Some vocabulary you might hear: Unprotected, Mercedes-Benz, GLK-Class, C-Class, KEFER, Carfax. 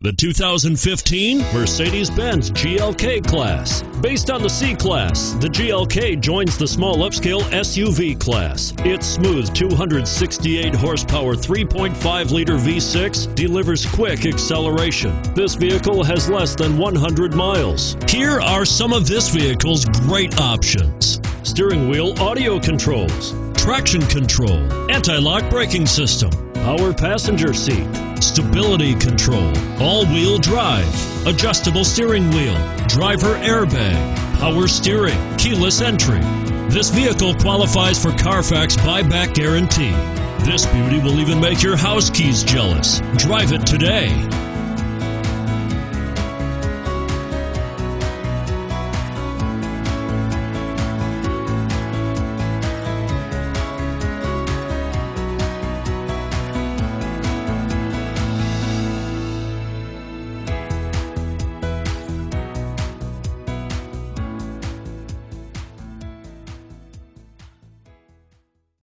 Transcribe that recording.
The 2015 Mercedes-Benz GLK Class. Based on the C-Class, the GLK joins the small upscale SUV class. Its smooth 268 horsepower 3.5-liter V6 delivers quick acceleration. This vehicle has less than 100 miles. Here are some of this vehicle's great options: steering wheel audio controls, traction control, anti-lock braking system, power passenger seat, stability control, all-wheel drive, adjustable steering wheel, driver airbag, power steering, keyless entry. This vehicle qualifies for Carfax buyback guarantee. This beauty will even make your house keys jealous. Drive it today.